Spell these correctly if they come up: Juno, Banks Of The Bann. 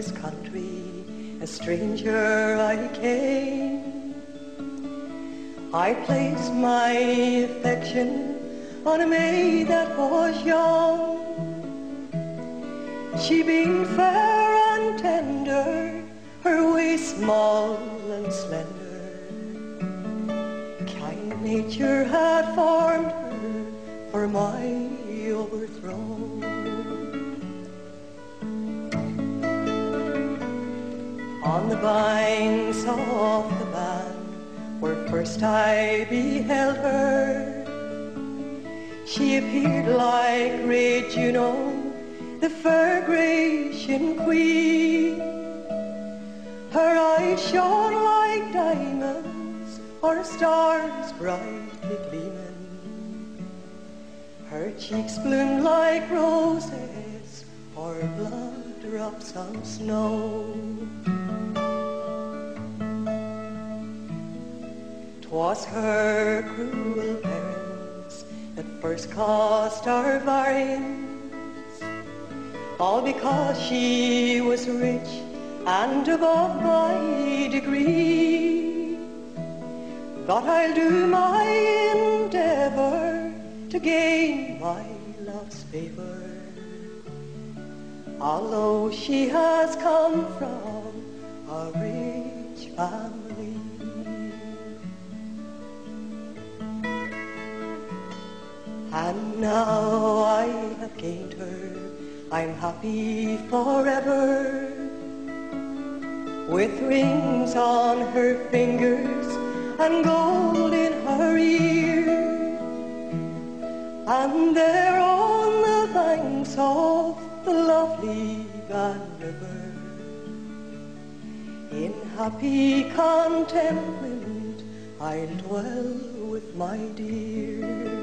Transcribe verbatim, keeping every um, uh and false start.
this country, a stranger I came. I placed my affection on a maid that was young. She being fair and tender, her waist small and slender, kind nature had formed her for my overthrow. On the banks of the Bann, where first I beheld her, she appeared like great Juno, the fair Grecian queen. Her eyes shone like diamonds, or stars brightly gleaming. Her cheeks bloomed like roses, or blood drops on snow. 'Twas her cruel parents that first caused our variance, all because she was rich and above my degree. But I'll do my endeavour to gain my love's favour, although she has come from a rich family. And now I have gained her, I'm happy forever. With rings on her fingers and gold in her ear, and there on the banks of the lovely Bann River, in happy contentment I'll dwell with my dear.